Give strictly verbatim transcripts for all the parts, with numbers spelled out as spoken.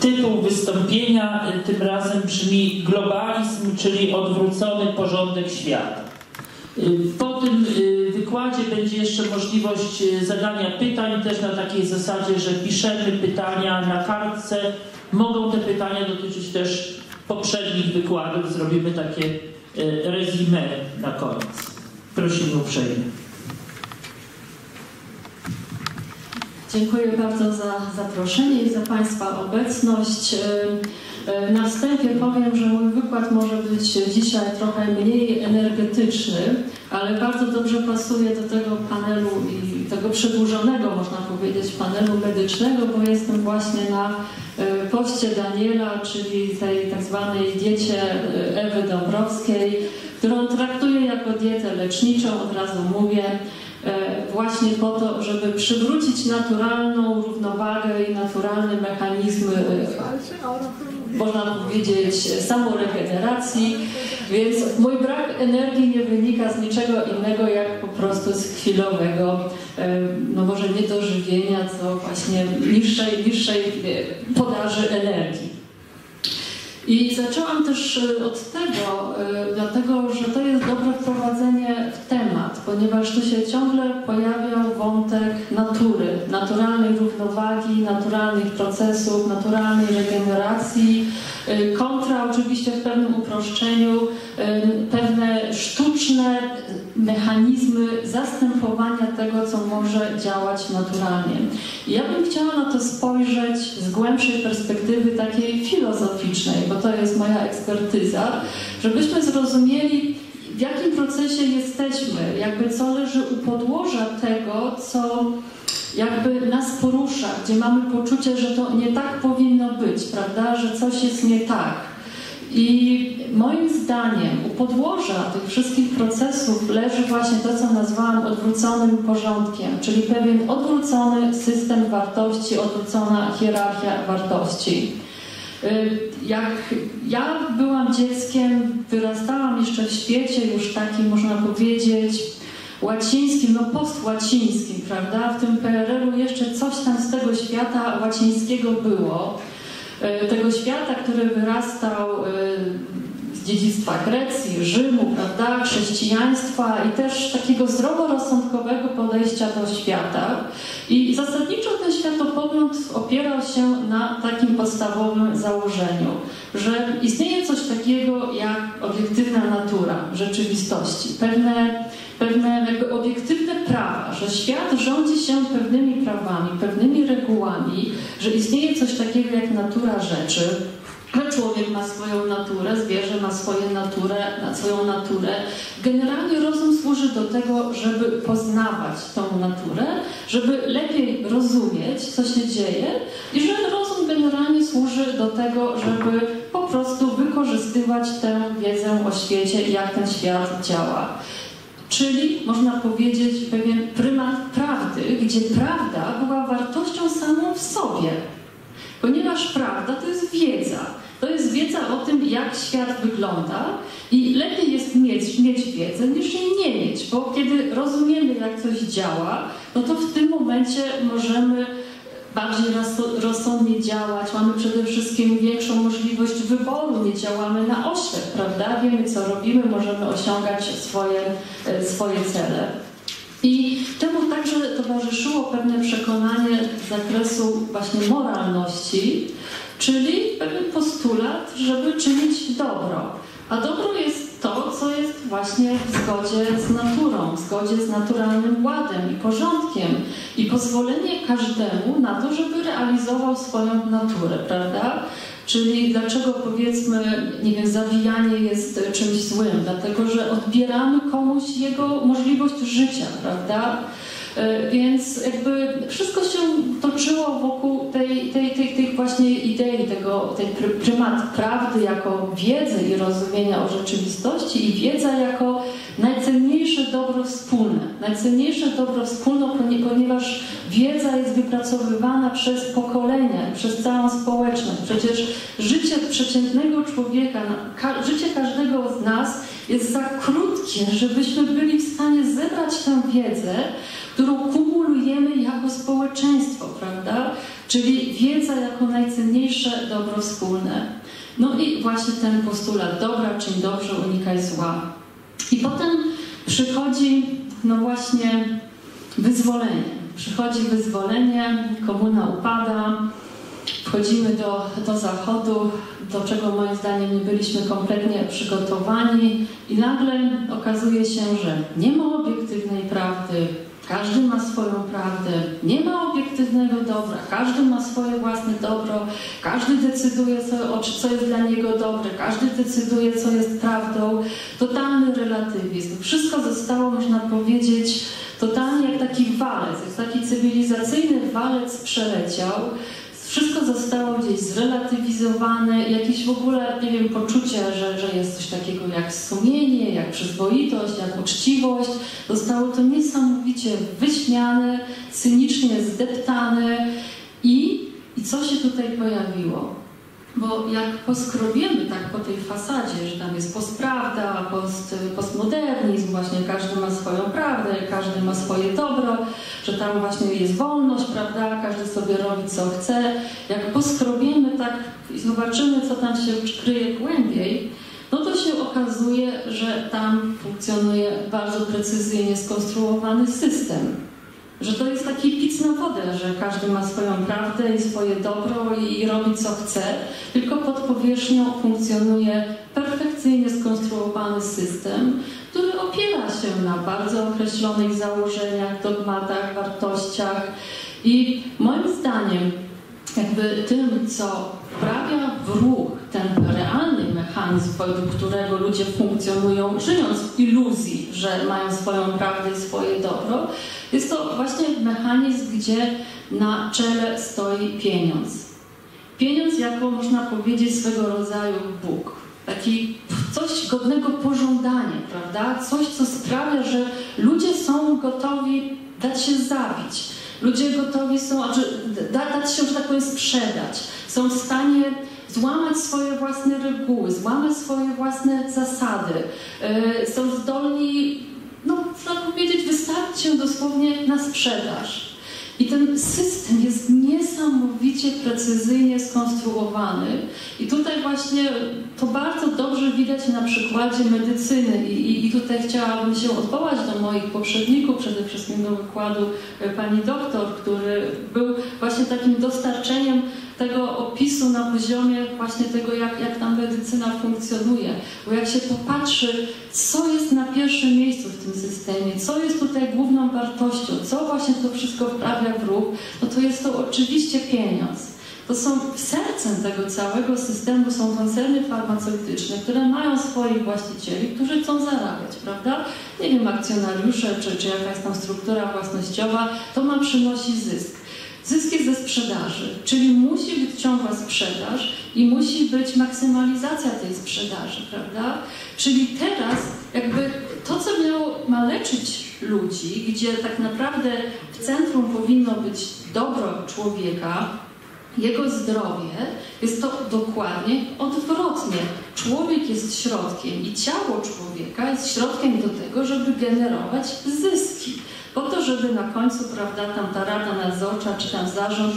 Tytuł wystąpienia tym razem brzmi Globalizm, czyli odwrócony porządek świata. Po tym wykładzie będzie jeszcze możliwość zadania pytań, też na takiej zasadzie, że piszemy pytania na kartce. Mogą te pytania dotyczyć też poprzednich wykładów. Zrobimy takie resume na koniec. Prosimy uprzejmie. Dziękuję bardzo za zaproszenie i za Państwa obecność. Na wstępie powiem, że mój wykład może być dzisiaj trochę mniej energetyczny, ale bardzo dobrze pasuje do tego panelu i tego przedłużonego, można powiedzieć, panelu medycznego, bo jestem właśnie na poście Daniela, czyli tej tak zwanej diecie Ewy Dąbrowskiej, którą traktuję jako dietę leczniczą, od razu mówię, właśnie po to, żeby przywrócić naturalną równowagę i naturalne mechanizmy, można powiedzieć, samoregeneracji, więc mój brak energii nie wynika z niczego innego, jak po prostu z chwilowego, no może niedożywienia, co właśnie niższej, niższej podaży energii. I zaczęłam też od tego, dlatego, że to jest dobre wprowadzenie w temat, ponieważ tu się ciągle pojawiał wątek natury, naturalnej równowagi, naturalnych procesów, naturalnej regeneracji, kontra oczywiście w pewnym uproszczeniu pewne sztuczne mechanizmy zastępowania tego, co może działać naturalnie. I ja bym chciała na to spojrzeć z głębszej perspektywy takiej filozoficznej, bo to jest moja ekspertyza, żebyśmy zrozumieli, w jakim procesie jesteśmy, jakby co leży u podłoża tego, co jakby nas porusza, gdzie mamy poczucie, że to nie tak powinno być, prawda, że coś jest nie tak. I moim zdaniem u podłoża tych wszystkich procesów leży właśnie to, co nazwałam odwróconym porządkiem, czyli pewien odwrócony system wartości, odwrócona hierarchia wartości. Jak ja byłam dzieckiem, wyrastałam jeszcze w świecie już takim, można powiedzieć, łacińskim, no postłacińskim, prawda? W tym P R L u jeszcze coś tam z tego świata łacińskiego było. Tego świata, który wyrastał z dziedzictwa Grecji, Rzymu, prawda? Chrześcijaństwa i też takiego zdroworozsądkowego podejścia do świata. I zasadniczo ten światopogląd opierał się na takim podstawowym założeniu, że istnieje coś takiego jak obiektywna natura rzeczywistości, pewne pewne jakby obiektywne prawa, że świat rządzi się pewnymi prawami, pewnymi regułami, że istnieje coś takiego jak natura rzeczy, że człowiek ma swoją naturę, zwierzę ma swoje naturę, swoją naturę. Generalnie rozum służy do tego, żeby poznawać tą naturę, żeby lepiej rozumieć, co się dzieje i że rozum generalnie służy do tego, żeby po prostu wykorzystywać tę wiedzę o świecie i jak ten świat działa. Czyli, można powiedzieć, pewien prymat prawdy, gdzie prawda była wartością samą w sobie. Ponieważ prawda to jest wiedza. To jest wiedza o tym, jak świat wygląda i lepiej jest mieć, mieć wiedzę, niż jej nie mieć. Bo kiedy rozumiemy, jak coś działa, no to w tym momencie możemy bardziej rozsądnie działać, mamy przede wszystkim większą możliwość wyboru, nie działamy na oślep, prawda? Wiemy, co robimy, możemy osiągać swoje, swoje cele. I temu także towarzyszyło pewne przekonanie z zakresu właśnie moralności, czyli pewien postulat, żeby czynić dobro. A dobro jest to, co jest właśnie w zgodzie z naturą, w zgodzie z naturalnym ładem i porządkiem i pozwolenie każdemu na to, żeby realizował swoją naturę, prawda? Czyli dlaczego, powiedzmy, nie wiem, zawijanie jest czymś złym? Dlatego, że odbieramy komuś jego możliwość życia, prawda? Więc jakby wszystko się toczyło wokół tej, tej, tej, tej właśnie idei, tego, tej prymat prawdy jako wiedzy i rozumienia o rzeczywistości i wiedza jako najcenniejsze dobro wspólne. Najcenniejsze dobro wspólne, ponieważ wiedza jest wypracowywana przez pokolenia, przez całą społeczność. Przecież życie przeciętnego człowieka, życie każdego z nas jest za krótkie, żebyśmy byli w stanie zebrać tę wiedzę, którą kumulujemy jako społeczeństwo, prawda? czyli wiedza jako najcenniejsze dobro wspólne. No i właśnie ten postulat dobra, czyń dobrze, unikaj zła. I potem przychodzi no właśnie wyzwolenie. Przychodzi wyzwolenie, komuna upada, wchodzimy do, do Zachodu, do czego moim zdaniem nie byliśmy kompletnie przygotowani i nagle okazuje się, że nie ma obiektywnej prawdy, każdy ma swoją prawdę, nie ma obiektywnego dobra, każdy ma swoje własne dobro, każdy decyduje, co, co jest dla niego dobre, każdy decyduje, co jest prawdą. Totalny relatywizm. Wszystko zostało, można powiedzieć, totalnie jak taki walec, jak taki cywilizacyjny walec przeleciał. Wszystko zostało gdzieś zrelatywizowane, jakieś w ogóle, nie wiem, poczucie, że, że jest coś takiego jak sumienie, jak przyzwoitość, jak uczciwość. Zostało to niesamowicie wyśmiane, cynicznie zdeptane. I, i co się tutaj pojawiło? Bo jak poskrobiemy tak po tej fasadzie, że tam jest postprawda, post, postmodernizm, właśnie każdy ma swoją prawdę, każdy ma swoje dobro, że tam właśnie jest wolność, prawda, każdy sobie robi co chce. Jak poskrobiemy tak i zobaczymy, co tam się kryje głębiej, no to się okazuje, że tam funkcjonuje bardzo precyzyjnie skonstruowany system. Że to jest taki pic na wodę, że każdy ma swoją prawdę i swoje dobro i, i robi co chce, tylko pod powierzchnią funkcjonuje perfekcyjnie skonstruowany system, który opiera się na bardzo określonych założeniach, dogmatach, wartościach. I moim zdaniem jakby tym, co wprawia w ruch ten realny mechanizm, według którego ludzie funkcjonują, żyjąc w iluzji, że mają swoją prawdę i swoje dobro, jest to właśnie mechanizm, gdzie na czele stoi pieniądz. Pieniądz jako, można powiedzieć, swego rodzaju Bóg. Taki coś godnego pożądania, prawda? Coś, co sprawia, że ludzie są gotowi dać się zabić. Ludzie gotowi są, znaczy, da, dać się, że tak powiem, sprzedać. Są w stanie złamać swoje własne reguły, złamać swoje własne zasady. Yy, są zdolni, no, trzeba powiedzieć, wystawić się dosłownie na sprzedaż. I ten system jest niesamowicie precyzyjnie skonstruowany. I tutaj właśnie to bardzo dobrze widać na przykładzie medycyny. I, i, i tutaj chciałabym się odwołać do moich poprzedników, przede wszystkim do wykładu pani doktor, który był właśnie takim dostarczeniem tego opisu na poziomie właśnie tego, jak, jak ta medycyna funkcjonuje. Bo jak się popatrzy, co jest na pierwszym miejscu w tym systemie, co jest tutaj główną wartością, co właśnie to wszystko wprawia w ruch, no to jest to oczywiście pieniądz. To są sercem tego całego systemu są koncerny farmaceutyczne, które mają swoich właścicieli, którzy chcą zarabiać, prawda? Nie wiem, akcjonariusze czy, czy jakaś tam struktura własnościowa, to ma przynosi zysk. Zysk jest ze sprzedaży, czyli musi być ciągła sprzedaż i musi być maksymalizacja tej sprzedaży, prawda? Czyli teraz jakby to, co miało, ma leczyć ludzi, gdzie tak naprawdę w centrum powinno być dobro człowieka, jego zdrowie, jest to dokładnie odwrotnie. Człowiek jest środkiem i ciało człowieka jest środkiem do tego, żeby generować zyski. Po to, żeby na końcu, prawda, tam ta rada nadzorcza czy tam zarząd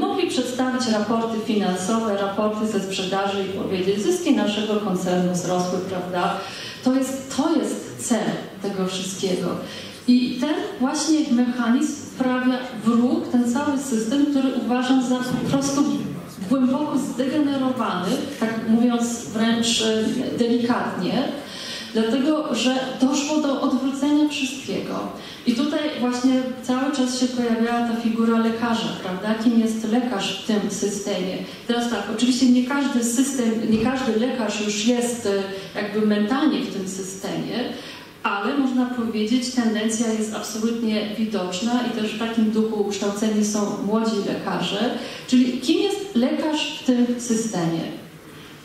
mogli przedstawić raporty finansowe, raporty ze sprzedaży i powiedzieć, zyski naszego koncernu wzrosły, prawda. To jest, to jest cel tego wszystkiego. I ten właśnie mechanizm wprawia w ruch ten cały system, który uważam za po prostu głęboko zdegenerowany, tak mówiąc wręcz delikatnie, dlatego, że doszło do odwrócenia wszystkiego. I tutaj właśnie cały czas się pojawiała ta figura lekarza, prawda? Kim jest lekarz w tym systemie? Teraz tak, oczywiście nie każdy system, nie każdy lekarz już jest jakby mentalnie w tym systemie, ale można powiedzieć, tendencja jest absolutnie widoczna i też w takim duchu kształceni są młodzi lekarze. Czyli kim jest lekarz w tym systemie?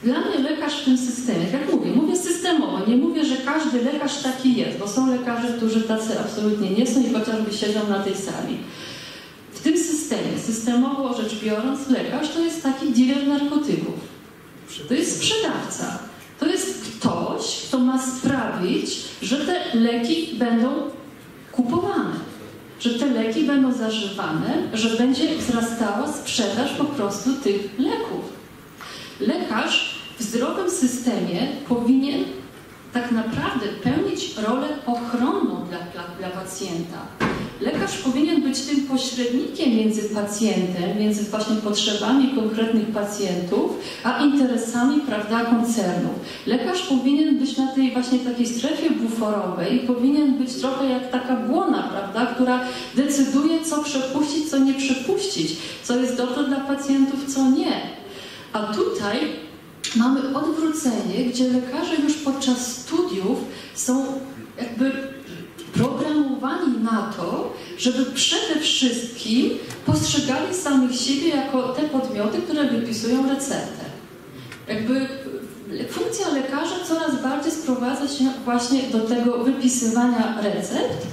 Dla mnie lekarz w tym systemie, jak mówię, mówię systemowo, nie mówię, że każdy lekarz taki jest, bo są lekarze, którzy tacy absolutnie nie są i chociażby siedzą na tej sali. W tym systemie, systemowo rzecz biorąc, lekarz to jest taki dealer narkotyków, to jest sprzedawca. To jest ktoś, kto ma sprawić, że te leki będą kupowane. że te leki będą zażywane, że będzie wzrastała sprzedaż po prostu tych leków. Lekarz w zdrowym systemie powinien tak naprawdę pełnić rolę ochronną dla, dla, dla pacjenta. Lekarz powinien być tym pośrednikiem między pacjentem, między właśnie potrzebami konkretnych pacjentów, a interesami, prawda, koncernów. Lekarz powinien być na tej właśnie takiej strefie buforowej, powinien być trochę jak taka błona, prawda, która decyduje, co przepuścić, co nie przepuścić, co jest dobre dla pacjentów, co nie. A tutaj mamy odwrócenie, gdzie lekarze już podczas studiów są jakby programowani na to, żeby przede wszystkim postrzegali samych siebie jako te podmioty, które wypisują receptę. Jakby funkcja lekarza coraz bardziej sprowadza się właśnie do tego wypisywania recept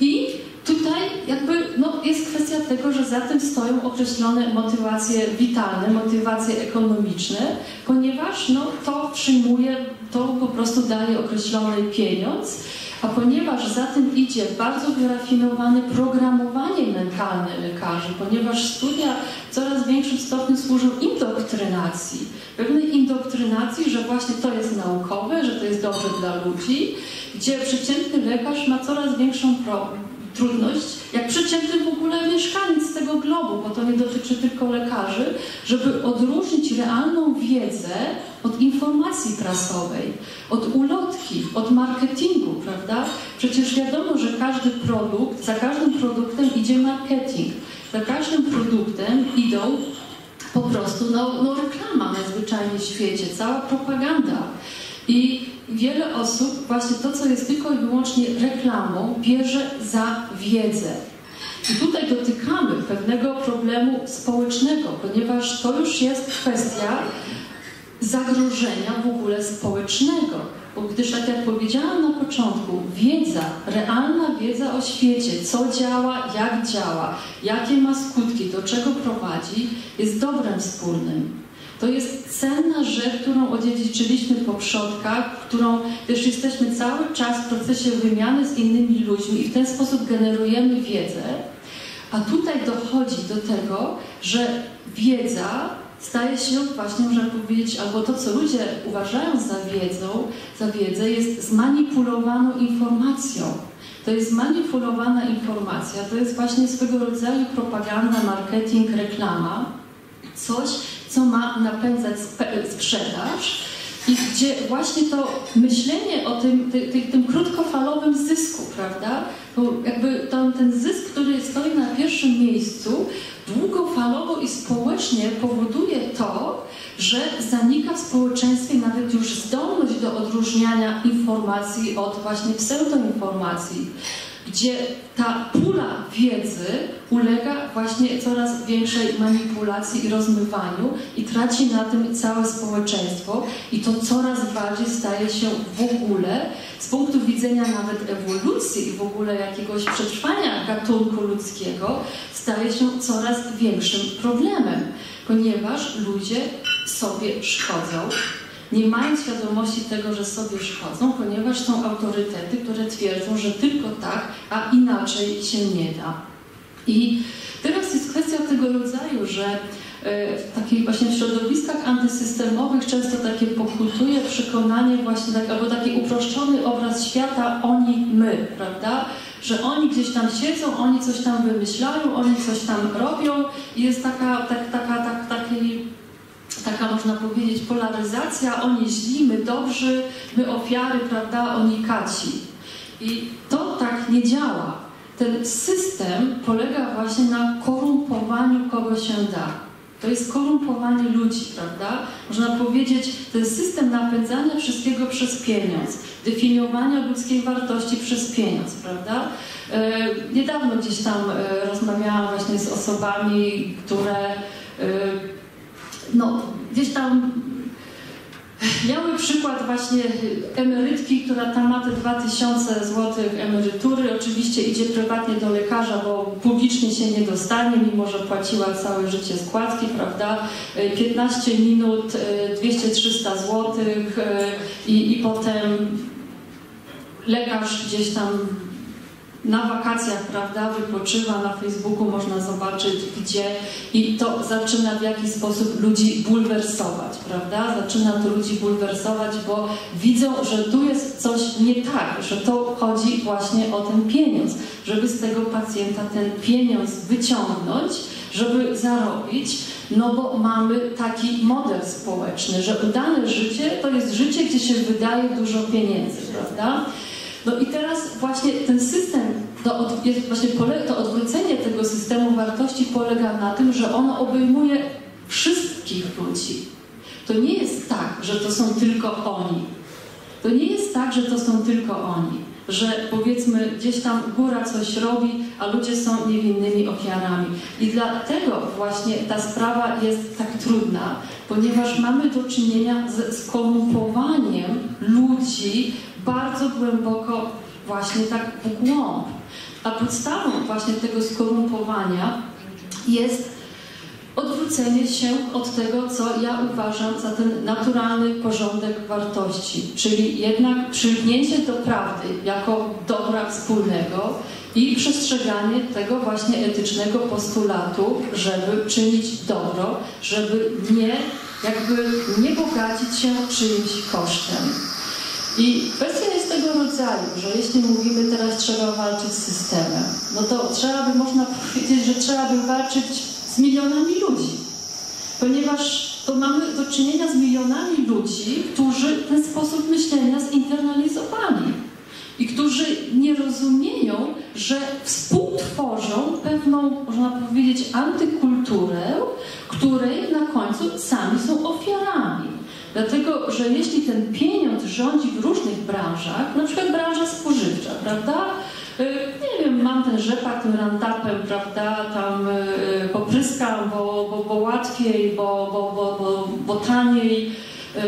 i tutaj jakby no, jest kwestia tego, że za tym stoją określone motywacje witalne, motywacje ekonomiczne, ponieważ no, to przyjmuje, to po prostu daje określony pieniądz, a ponieważ za tym idzie bardzo wyrafinowane programowanie mentalne lekarzy, ponieważ studia w coraz większym stopniu służą indoktrynacji, pewnej indoktrynacji, że właśnie to jest naukowe, że to jest dobre dla ludzi, gdzie przeciętny lekarz ma coraz większą problem. trudność, jak przeciętny w ogóle mieszkaniec tego globu, bo to nie dotyczy tylko lekarzy, żeby odróżnić realną wiedzę od informacji prasowej, od ulotki, od marketingu, prawda? Przecież wiadomo, że każdy produkt, za każdym produktem idzie marketing, za każdym produktem idą po prostu no, no reklama na zwyczajnym świecie, cała propaganda. I wiele osób właśnie to, co jest tylko i wyłącznie reklamą, bierze za wiedzę. I tutaj dotykamy pewnego problemu społecznego, ponieważ to już jest kwestia zagrożenia w ogóle społecznego. Bo gdyż, tak jak powiedziałam na początku, wiedza, realna wiedza o świecie, co działa, jak działa, jakie ma skutki, do czego prowadzi, jest dobrem wspólnym. To jest cenna rzecz, którą odziedziczyliśmy po przodkach, którą też jesteśmy cały czas w procesie wymiany z innymi ludźmi i w ten sposób generujemy wiedzę. A tutaj dochodzi do tego, że wiedza staje się właśnie, można powiedzieć, albo to, co ludzie uważają za wiedzą, za wiedzę, jest zmanipulowaną informacją. To jest zmanipulowana informacja, to jest właśnie swego rodzaju propaganda, marketing, reklama. Coś, co ma napędzać sprzedaż i gdzie właśnie to myślenie o tym, ty, ty, tym krótkofalowym zysku, prawda? Bo jakby to, ten zysk, który stoi na pierwszym miejscu, długofalowo i społecznie powoduje to, że zanika w społeczeństwie nawet już zdolność do odróżniania informacji od właśnie pseudoinformacji, gdzie ta pula wiedzy ulega właśnie coraz większej manipulacji i rozmywaniu i traci na tym całe społeczeństwo i to coraz bardziej staje się w ogóle z punktu widzenia nawet ewolucji i w ogóle jakiegoś przetrwania gatunku ludzkiego staje się coraz większym problemem, ponieważ ludzie sobie szkodzą. Nie mają świadomości tego, że sobie szkodzą, ponieważ są autorytety, które twierdzą, że tylko tak, a inaczej się nie da. I teraz jest kwestia tego rodzaju, że w takich właśnie środowiskach antysystemowych często takie pokutuje przekonanie właśnie, tak, albo taki uproszczony obraz świata oni, my, prawda? Że oni gdzieś tam siedzą, oni coś tam wymyślają, oni coś tam robią i jest taka, tak, taka, tak, taki... taka, można powiedzieć, polaryzacja, oni źli, my dobrzy, my ofiary, prawda, oni kaci. I to tak nie działa. Ten system polega właśnie na korumpowaniu, kogo się da. To jest korumpowanie ludzi, prawda? Można powiedzieć, ten system napędzania wszystkiego przez pieniądz, definiowania ludzkiej wartości przez pieniądz, prawda? Yy, niedawno gdzieś tam yy, rozmawiałam właśnie z osobami, które... Yy, No, gdzieś tam miały przykład właśnie emerytki, która tam ma te dwa tysiące złotych emerytury. Oczywiście idzie prywatnie do lekarza, bo publicznie się nie dostanie, mimo że płaciła całe życie składki, prawda? piętnaście minut, dwieście trzysta złotych i, i potem lekarz gdzieś tam na wakacjach, prawda, wypoczywa, na Facebooku można zobaczyć gdzie, i to zaczyna w jakiś sposób ludzi bulwersować, prawda, zaczyna to ludzi bulwersować, bo widzą, że tu jest coś nie tak, że to chodzi właśnie o ten pieniądz, żeby z tego pacjenta ten pieniądz wyciągnąć, żeby zarobić, no bo mamy taki model społeczny, że udane życie to jest życie, gdzie się wydaje dużo pieniędzy, prawda? No i teraz właśnie ten system, to, od, właśnie pole, to odwrócenie tego systemu wartości polega na tym, że ono obejmuje wszystkich ludzi. To nie jest tak, że to są tylko oni. To nie jest tak, że to są tylko oni, że powiedzmy gdzieś tam góra coś robi, a ludzie są niewinnymi ofiarami. I dlatego właśnie ta sprawa jest tak trudna, ponieważ mamy do czynienia ze skorumpowaniem ludzi bardzo głęboko właśnie tak w głąb. A podstawą właśnie tego skorumpowania jest odwrócenie się od tego, co ja uważam za ten naturalny porządek wartości, czyli jednak przylgnięcie do prawdy jako dobra wspólnego i przestrzeganie tego właśnie etycznego postulatu, żeby czynić dobro, żeby nie, jakby nie bogacić się czyimś kosztem. I kwestia jest tego rodzaju, że jeśli mówimy teraz trzeba walczyć z systemem, no to trzeba by, można powiedzieć, że trzeba by walczyć z milionami ludzi, ponieważ to mamy do czynienia z milionami ludzi, którzy ten sposób myślenia zinternalizowali i którzy nie rozumieją, że współtworzą pewną, można powiedzieć, antykulturę, której na końcu sami są ofiarami. Dlatego, że jeśli ten pieniądz rządzi w różnych branżach, na przykład branża spożywcza, prawda? Nie wiem, mam ten rzepak tym randapem, prawda, tam yy, popryskam, bo, bo, bo łatwiej, bo, bo, bo, bo, bo taniej, yy,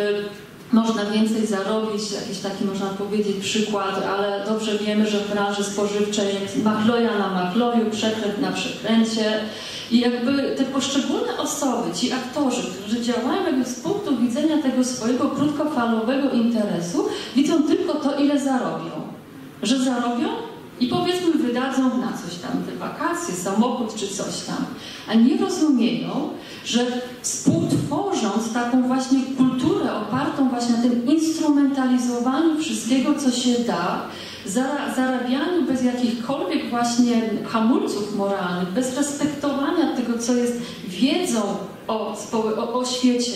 można więcej zarobić, jakiś taki można powiedzieć przykład, ale dobrze wiemy, że w branży spożywczej jest machloja na machloju, przekręt na przekręcie i jakby te poszczególne osoby, ci aktorzy, którzy działają jakby z punktu widzenia tego swojego krótkofalowego interesu, widzą tylko to, ile zarobią, że zarobią, i powiedzmy wydadzą na coś tam, te wakacje, samochód czy coś tam, a nie rozumieją, że współtworząc taką właśnie kulturę opartą właśnie na tym instrumentalizowaniu wszystkiego, co się da, zarabianiu bez jakichkolwiek właśnie hamulców moralnych, bez respektowania tego, co jest wiedzą o, o, o świecie,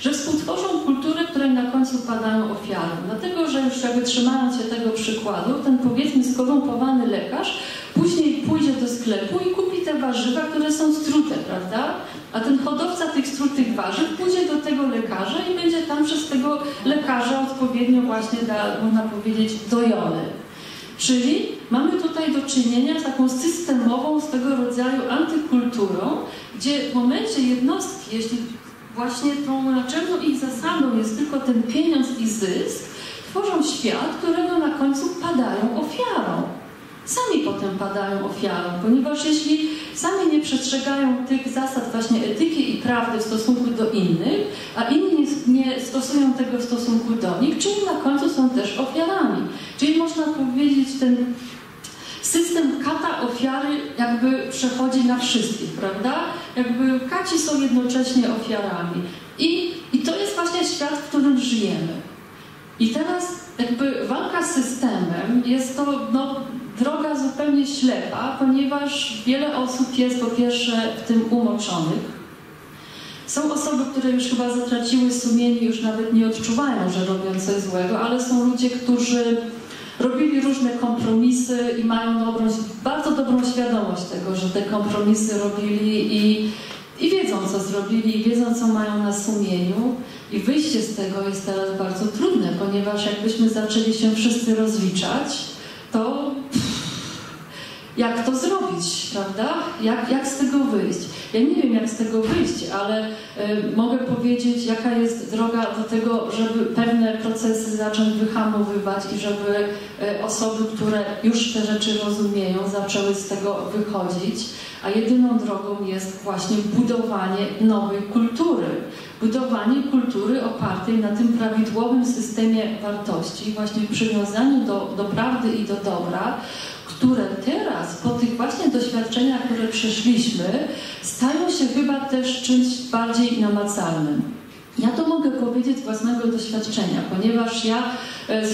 że współtworzą kulturę, której na końcu padają ofiary. Dlatego, że już jakby trzymając się tego przykładu, ten powiedzmy skorumpowany lekarz później pójdzie do sklepu i kupi te warzywa, które są strute, prawda? A ten hodowca tych strutych warzyw pójdzie do tego lekarza i będzie tam przez tego lekarza odpowiednio właśnie, da, można powiedzieć, dojony. Czyli mamy tutaj do czynienia z taką systemową, swego rodzaju antykulturą, gdzie w momencie jednostki, jeśli właśnie tą naczelną ich zasadą jest tylko ten pieniądz i zysk, tworzą świat, którego na końcu padają ofiarą. Sami potem padają ofiarą, ponieważ jeśli sami nie przestrzegają tych zasad właśnie etyki i prawdy w stosunku do innych, a inni nie stosują tego w stosunku do nich, czyli na końcu są też ofiarami. Czyli można powiedzieć, ten system kata ofiary jakby przechodzi na wszystkich, prawda? Jakby kaci są jednocześnie ofiarami. I, i to jest właśnie świat, w którym żyjemy. I teraz jakby walka z systemem jest to no, droga zupełnie ślepa, ponieważ wiele osób jest po pierwsze w tym umoczonych. Są osoby, które już chyba zatraciły sumienie, już nawet nie odczuwają, że robią coś złego, ale są ludzie, którzy robili różne kompromisy i mają dobrą, bardzo dobrą świadomość tego, że te kompromisy robili i, i wiedzą, co zrobili, i wiedzą, co mają na sumieniu. I wyjście z tego jest teraz bardzo trudne, ponieważ jakbyśmy zaczęli się wszyscy rozliczać, to jak to zrobić, prawda? Jak, jak z tego wyjść? Ja nie wiem, jak z tego wyjść, ale y, mogę powiedzieć, jaka jest droga do tego, żeby pewne procesy zacząć wyhamowywać i żeby y, osoby, które już te rzeczy rozumieją, zaczęły z tego wychodzić, a jedyną drogą jest właśnie budowanie nowej kultury. Budowanie kultury opartej na tym prawidłowym systemie wartości, właśnie w przywiązaniu do, do prawdy i do dobra, które teraz, po tych właśnie doświadczeniach, które przeszliśmy, stają się chyba też czymś bardziej namacalnym. Ja to mogę powiedzieć z własnego doświadczenia, ponieważ ja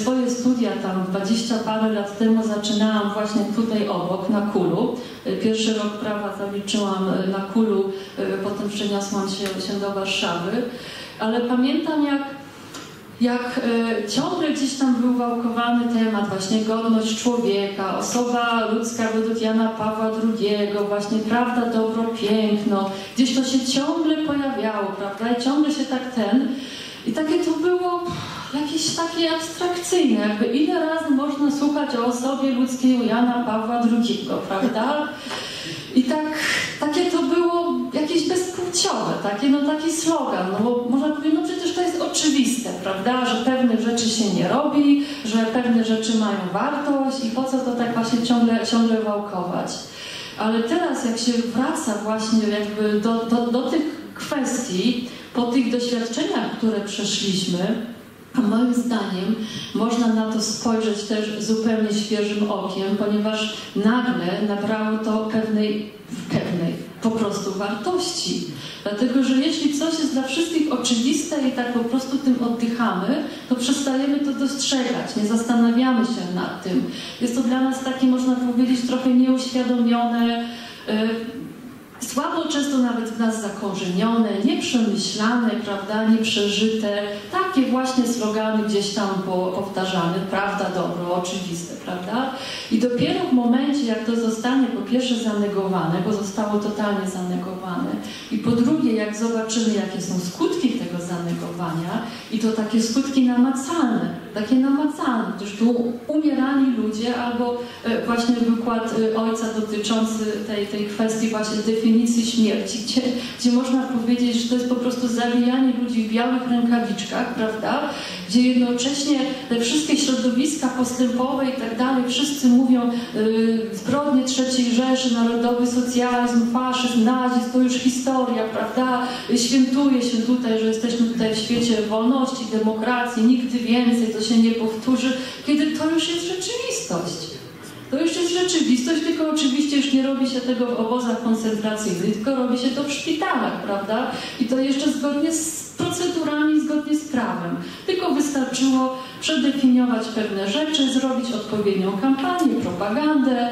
swoje studia tam dwadzieścia parę lat temu zaczynałam właśnie tutaj obok, na K U L u. Pierwszy rok prawa zaliczyłam na K U L u, potem przeniosłam się, się do Warszawy, ale pamiętam jak, jak ciągle gdzieś tam był wałkowany temat właśnie godność człowieka, osoba ludzka według Jana Pawła drugiego, właśnie prawda, dobro, piękno. Gdzieś to się ciągle pojawiało, prawda, i ciągle się tak ten. I takie to było jakieś takie abstrakcyjne, jakby ile razy można słuchać o osobie ludzkiej u Jana Pawła drugiego, prawda? I tak, takie to było jakieś bezpłciowe, takie, no taki slogan, no bo można powiedzieć, no przecież to jest oczywiste, prawda, że pewnych rzeczy się nie robi, że pewne rzeczy mają wartość i po co to tak właśnie ciągle, ciągle wałkować. Ale teraz jak się wraca właśnie jakby do, do, do tych kwestii, po tych doświadczeniach, które przeszliśmy, a moim zdaniem można na to spojrzeć też zupełnie świeżym okiem, ponieważ nagle nabrało to pewnej, pewnej po prostu wartości. Dlatego, że jeśli coś jest dla wszystkich oczywiste i tak po prostu tym oddychamy, to przestajemy to dostrzegać, nie zastanawiamy się nad tym. Jest to dla nas takie, można powiedzieć, trochę nieuświadomione, yy, słabo często nawet w nas zakorzenione, nieprzemyślane, prawda, nieprzeżyte, takie właśnie slogany gdzieś tam powtarzamy, prawda, dobro, oczywiste, prawda? I dopiero w momencie, jak to zostanie po pierwsze zanegowane, bo zostało totalnie zanegowane, i po drugie, jak zobaczymy, jakie są skutki tego zanegowania, i to takie skutki namacalne, takie namacalne, gdyż tu umierali ludzie, albo właśnie wykład ojca dotyczący tej, tej kwestii właśnie definicji śmierci, gdzie, gdzie można powiedzieć, że to jest po prostu zabijanie ludzi w białych rękawiczkach, prawda? Gdzie jednocześnie te wszystkie środowiska postępowe i tak dalej, wszyscy mówią yy, zbrodnie trzeciej Rzeszy, narodowy socjalizm, faszyzm, nazizm, to już historia, prawda? Świętuje się tutaj, że jesteśmy tutaj w świecie wolności, demokracji, nigdy więcej, to się nie powtórzy, kiedy to już jest rzeczywistość. To już jest rzeczywistość, tylko oczywiście już nie robi się tego w obozach koncentracyjnych, tylko robi się to w szpitalach, prawda? I to jeszcze zgodnie z procedurami, zgodnie z prawem. Tylko wystarczyło przedefiniować pewne rzeczy, zrobić odpowiednią kampanię, propagandę,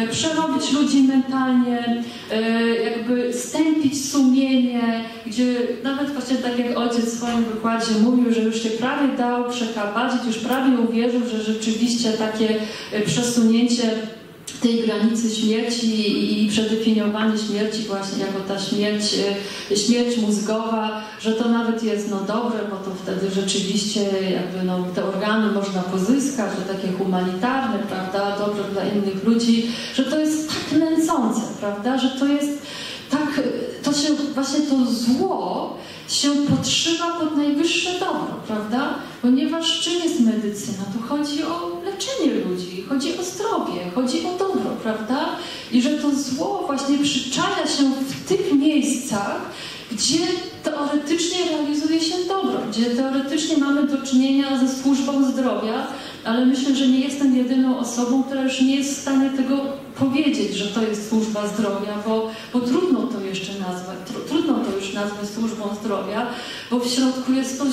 yy, przerobić ludzi mentalnie, yy, jakby stępić sumienie, gdzie nawet właśnie tak jak ojciec w swoim wykładzie mówił, że już się prawie dał przekabadzić, już prawie uwierzył, że rzeczywiście takie przesunięcie tej granicy śmierci i przedefiniowanie śmierci właśnie jako ta śmierć, śmierć mózgowa, że to nawet jest no dobre, bo to wtedy rzeczywiście jakby no, te organy można pozyskać, że takie humanitarne, prawda, dobre dla innych ludzi, że to jest tak nęcące, prawda, że to jest tak, to się właśnie to zło się podszywa pod najwyższe dobro, prawda? Ponieważ czym jest medycyna? To chodzi o leczenie ludzi, chodzi o zdrowie, chodzi o dobro, prawda? I że to zło właśnie przyczaja się w tych miejscach, gdzie teoretycznie realizuje się dobro, gdzie teoretycznie mamy do czynienia ze służbą zdrowia, ale myślę, że nie jestem jedyną osobą, która już nie jest w stanie tego powiedzieć, że to jest służba zdrowia, bo, bo trudno to jeszcze nazwać, tr trudno to już nazwać służbą zdrowia, bo w środku jest to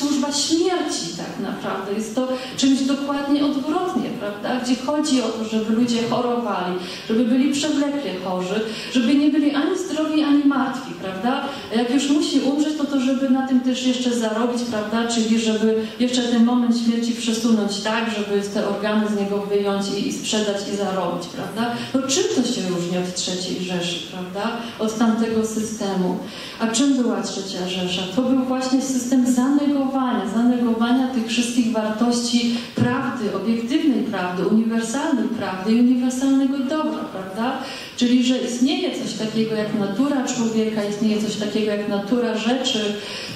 służba śmierci tak naprawdę, jest to czymś dokładnie odwrotnie, prawda, gdzie chodzi o to, żeby ludzie chorowali, żeby byli przewlekle chorzy, żeby nie byli ani zdrowi, ani martwi, prawda, jak już musi umrzeć, to to, żeby na tym też jeszcze zarobić, prawda, czyli żeby jeszcze ten moment śmierci przesunąć tak, żeby te organy z niego wyjąć i, i sprzedać i zarobić, prawda. No czym to się różni od trzeciej Rzeszy, prawda? Od tamtego systemu. A czym była trzecia Rzesza? To był właśnie system zanegowania, zanegowania tych wszystkich wartości prawdy, obiektywnej prawdy, uniwersalnej prawdy i uniwersalnego dobra, prawda? Czyli, że istnieje coś takiego jak natura człowieka, istnieje coś takiego jak natura rzeczy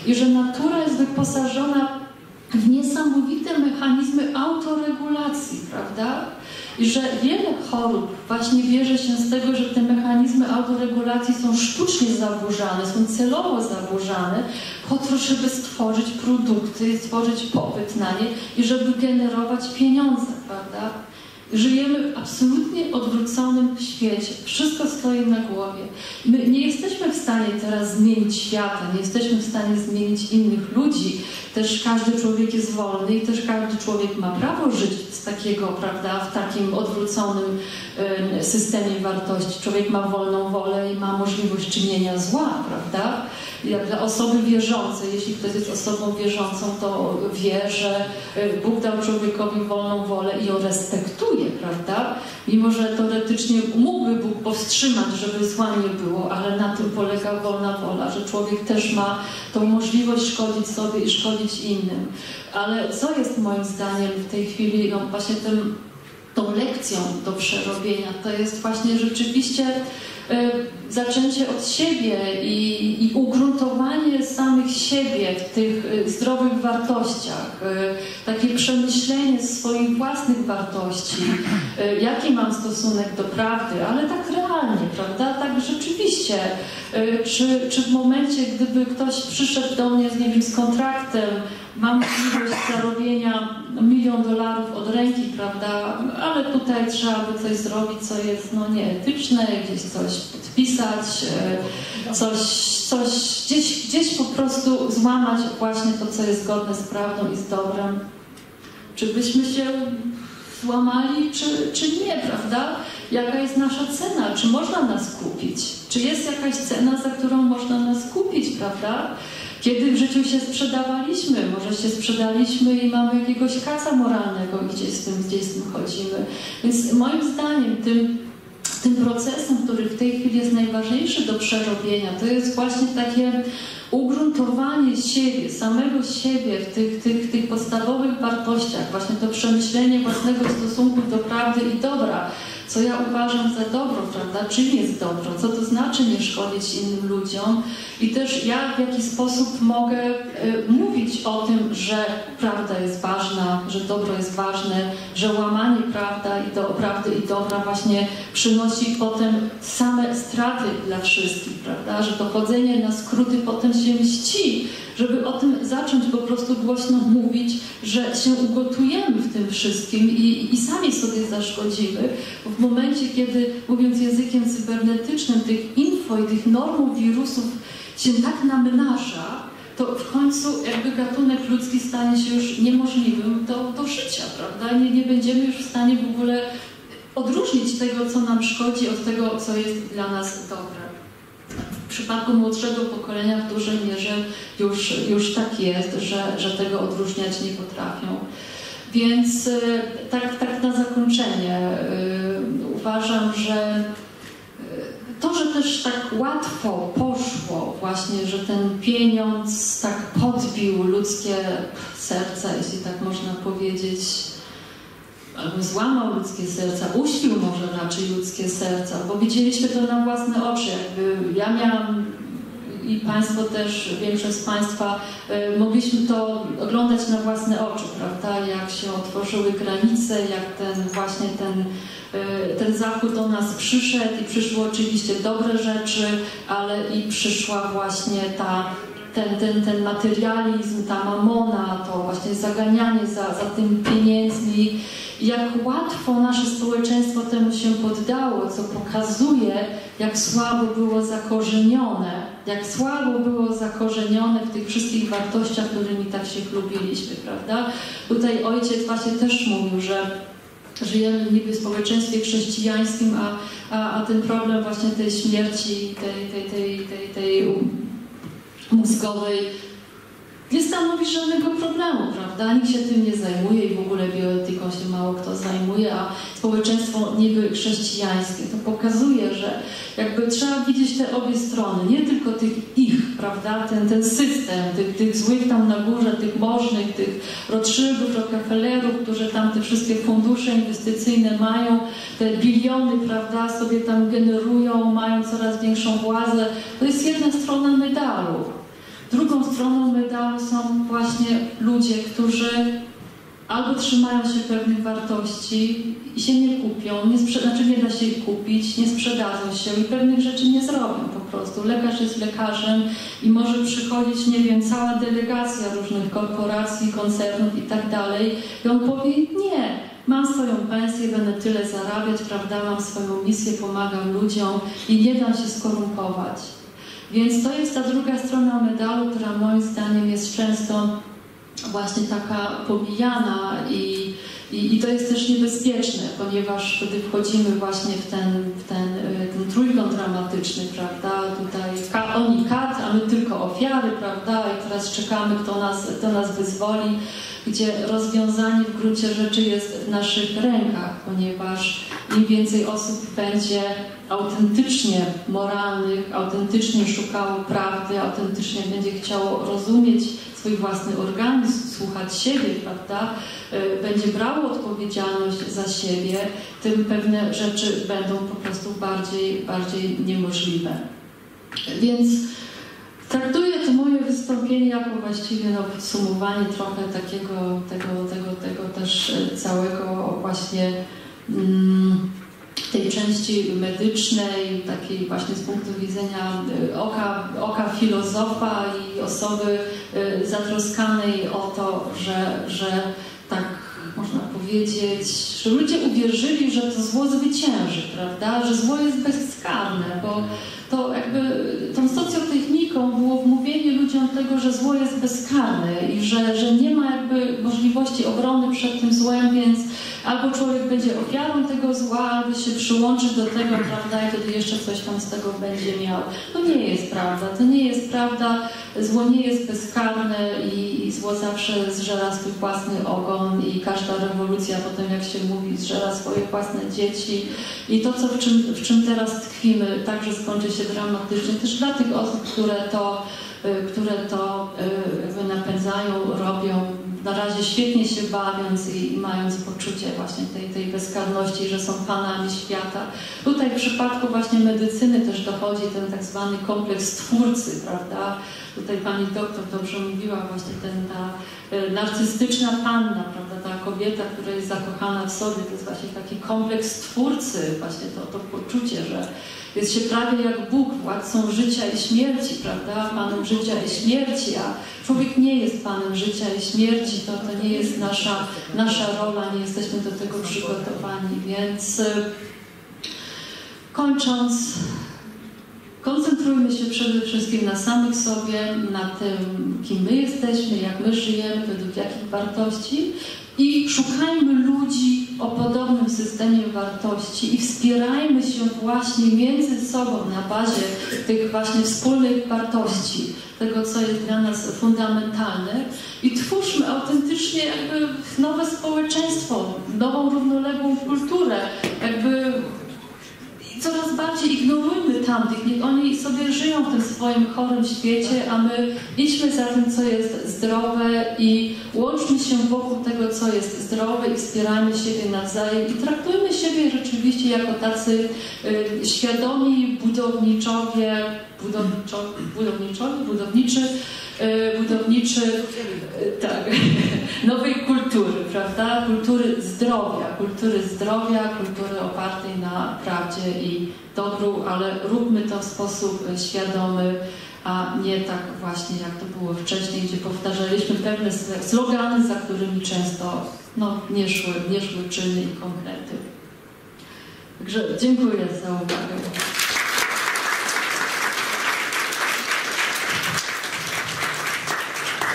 i że natura jest wyposażona w niesamowite mechanizmy autoregulacji, prawda? I że wiele chorób właśnie bierze się z tego, że te mechanizmy autoregulacji są sztucznie zaburzane, są celowo zaburzane, po to, żeby stworzyć produkty, stworzyć popyt na nie i żeby generować pieniądze, prawda? Żyjemy w absolutnie odwróconym świecie. Wszystko stoi na głowie. My nie jesteśmy w stanie teraz zmienić świata, nie jesteśmy w stanie zmienić innych ludzi. Też każdy człowiek jest wolny i też każdy człowiek ma prawo żyć z takiego, prawda, w takim odwróconym systemie wartości. Człowiek ma wolną wolę i ma możliwość czynienia zła, prawda? Jak dla osoby wierzącej, jeśli ktoś jest osobą wierzącą, to wie, że Bóg dał człowiekowi wolną wolę i ją respektuje, prawda? Mimo że teoretycznie mógłby Bóg powstrzymać, żeby zła nie było, ale na tym polega wolna wola, że człowiek też ma tą możliwość szkodzić sobie i szkodzić innym. Ale co jest moim zdaniem w tej chwili, no właśnie tym, tą lekcją do przerobienia, to jest właśnie rzeczywiście zaczęcie od siebie i, i ugruntowanie samych siebie w tych zdrowych wartościach, takie przemyślenie swoich własnych wartości, jaki mam stosunek do prawdy, ale tak realnie, prawda, tak rzeczywiście, czy, czy w momencie, gdyby ktoś przyszedł do mnie, nie wiem, z kontraktem, mam możliwość zarobienia milion dolarów od ręki, prawda, ale tutaj trzeba by coś zrobić, co jest no, nieetyczne, gdzieś coś podpisać, coś, coś gdzieś, gdzieś po prostu złamać właśnie to, co jest zgodne z prawdą i z dobrem. Czy byśmy się złamali, czy, czy nie, prawda? Jaka jest nasza cena? Czy można nas kupić? Czy jest jakaś cena, za którą można nas kupić, prawda? Kiedy w życiu się sprzedawaliśmy, może się sprzedaliśmy i mamy jakiegoś kaca moralnego i gdzieś z tym, gdzieś z tym chodzimy. Więc moim zdaniem tym, tym procesem, który w tej chwili jest najważniejszy do przerobienia, to jest właśnie takie ugruntowanie siebie, samego siebie w tych, tych, tych podstawowych wartościach, właśnie to przemyślenie własnego stosunku do prawdy i dobra. Co ja uważam za dobro, prawda? Czym jest dobro? Co to znaczy nie szkodzić innym ludziom? I też ja w jaki sposób mogę y, mówić o tym, że prawda jest ważna, że dobro jest ważne, że łamanie prawda i do, prawdy i dobra właśnie przynosi potem same straty dla wszystkich, prawda? Że to chodzenie na skróty potem się mści, żeby o tym zacząć po prostu głośno mówić, że się ugotujemy w tym wszystkim i, i sami sobie zaszkodzimy. W momencie, kiedy, mówiąc językiem cybernetycznym, tych info i tych normów wirusów się tak namnaża, to w końcu jakby gatunek ludzki stanie się już niemożliwym do, do życia, prawda? Nie, nie będziemy już w stanie w ogóle odróżnić tego, co nam szkodzi, od tego, co jest dla nas dobre. W przypadku młodszego pokolenia w dużej mierze już, już tak jest, że, że tego odróżniać nie potrafią. Więc tak, tak na zakończenie yy, uważam, że to, że też tak łatwo poszło właśnie, że ten pieniądz tak podbił ludzkie serca, jeśli tak można powiedzieć, albo złamał ludzkie serca, uśpił może raczej ludzkie serca, bo widzieliśmy to na własne oczy. Jakby ja miałam i Państwo też, większość z Państwa, y, mogliśmy to oglądać na własne oczy, prawda? Jak się otworzyły granice, jak ten właśnie ten, y, ten Zachód do nas przyszedł i przyszły oczywiście dobre rzeczy, ale i przyszła właśnie ta Ten, ten, ten materializm, ta mamona, to właśnie zaganianie za, za tym pieniędzmi. Jak łatwo nasze społeczeństwo temu się poddało, co pokazuje, jak słabo było zakorzenione, jak słabo było zakorzenione w tych wszystkich wartościach, którymi tak się chlubiliśmy, prawda? Tutaj ojciec właśnie też mówił, że żyjemy niby w społeczeństwie chrześcijańskim, a, a, a ten problem właśnie tej śmierci, tej, tej, tej, tej, tej mózgowej nie stanowi żadnego problemu, prawda? Nikt się tym nie zajmuje i w ogóle bioetyką się mało kto zajmuje, a społeczeństwo niby chrześcijańskie to pokazuje, że jakby trzeba widzieć te obie strony, nie tylko tych ich, prawda? Ten, ten system, tych, tych złych tam na górze, tych możnych, tych Rothschildów, Rockefellerów, którzy tam te wszystkie fundusze inwestycyjne mają, te biliony, prawda, sobie tam generują, mają coraz większą władzę. To jest jedna strona medalu. Drugą stroną medalu są właśnie ludzie, którzy albo trzymają się pewnych wartości i się nie kupią, nie znaczy nie da się ich kupić, nie sprzedadzą się i pewnych rzeczy nie zrobią po prostu. Lekarz jest lekarzem i może przychodzić, nie wiem, cała delegacja różnych korporacji, koncernów i tak dalej i on powie nie. Mam mam swoją pensję, będę tyle zarabiać, prawda, mam swoją misję, pomagam ludziom i nie dam się skorumpować. Więc to jest ta druga strona medalu, która moim zdaniem jest często właśnie taka pomijana i, i, i to jest też niebezpieczne, ponieważ wtedy wchodzimy właśnie w ten, w ten, ten trójkąt dramatyczny, prawda, tutaj oni kat, a my tylko ofiary, prawda, i teraz czekamy, kto nas, kto nas wyzwoli, gdzie rozwiązanie w gruncie rzeczy jest w naszych rękach, ponieważ im więcej osób będzie autentycznie moralnych, autentycznie szukało prawdy, autentycznie będzie chciało rozumieć swój własny organizm, słuchać siebie, prawda, będzie brało odpowiedzialność za siebie, tym pewne rzeczy będą po prostu bardziej, bardziej niemożliwe. Więc traktuję to moje wystąpienie jako właściwie no, podsumowanie trochę takiego, tego, tego, tego też całego właśnie mm, tej części medycznej, takiej właśnie z punktu widzenia oka, oka filozofa i osoby zatroskanej o to, że, że tak można powiedzieć, że ludzie uwierzyli, że to zło zwycięży, prawda, że zło jest bezkarne, bo to jakby tą socjotechniką było wmówienie ludziom tego, że zło jest bezkarne i że, że nie ma jakby możliwości obrony przed tym złem, więc albo człowiek będzie ofiarą tego zła, albo się przyłączy do tego, prawda, i wtedy jeszcze coś tam z tego będzie miał. To nie jest prawda, to nie jest prawda, zło nie jest bezkarne i, i zło zawsze zżera swój własny ogon i każda rewolucja potem, jak się mówi, zżera swoje własne dzieci i to, co w czym, w czym teraz tkwimy, także skończy się dramatycznie też dla tych osób, które to, które to jakby napędzają, robią, na razie świetnie się bawiąc i, i mając poczucie właśnie tej, tej bezkarności, że są panami świata. Tutaj w przypadku właśnie medycyny też dochodzi ten tak zwany kompleks twórcy, prawda? Tutaj pani doktor dobrze mówiła właśnie ten, ta y, narcystyczna panna, prawda? Ta kobieta, która jest zakochana w sobie, to jest właśnie taki kompleks twórcy, właśnie to, to poczucie, że jest się prawie jak Bóg, władcą życia i śmierci, prawda? Panem życia i śmierci, a człowiek nie jest panem życia i śmierci, to, to nie jest nasza, nasza rola, nie jesteśmy do tego przygotowani, więc kończąc, koncentrujmy się przede wszystkim na samych sobie, na tym, kim my jesteśmy, jak my żyjemy, według jakich wartości i szukajmy ludzi o podobnym systemie wartości i wspierajmy się właśnie między sobą na bazie tych właśnie wspólnych wartości, tego, co jest dla nas fundamentalne i twórzmy autentycznie jakby nowe społeczeństwo, nową równoległą kulturę, jakby coraz bardziej ignorujmy tamtych, niech oni sobie żyją w tym swoim chorym świecie, a my idźmy za tym, co jest zdrowe i łączmy się wokół tego, co jest zdrowe i wspierajmy siebie nawzajem i traktujmy siebie rzeczywiście jako tacy y, świadomi budowniczowie, budowniczo, budowniczowie, budowniczy, y, budowniczy y, tak, nowej kultury, prawda? Kultury zdrowia, kultury zdrowia, kultury opartej na prawdzie i dobru, ale róbmy to w sposób świadomy, a nie tak właśnie jak to było wcześniej, gdzie powtarzaliśmy pewne slogany, za którymi często no, nie, szły, nie szły czyny i konkrety. Także dziękuję za uwagę.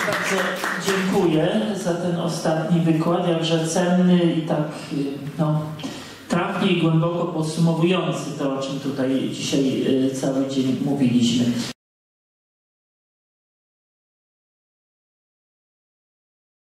Bardzo dziękuję za ten ostatni wykład, jakże cenny i tak no, trafnie i głęboko podsumowujący to, o czym tutaj dzisiaj cały dzień mówiliśmy.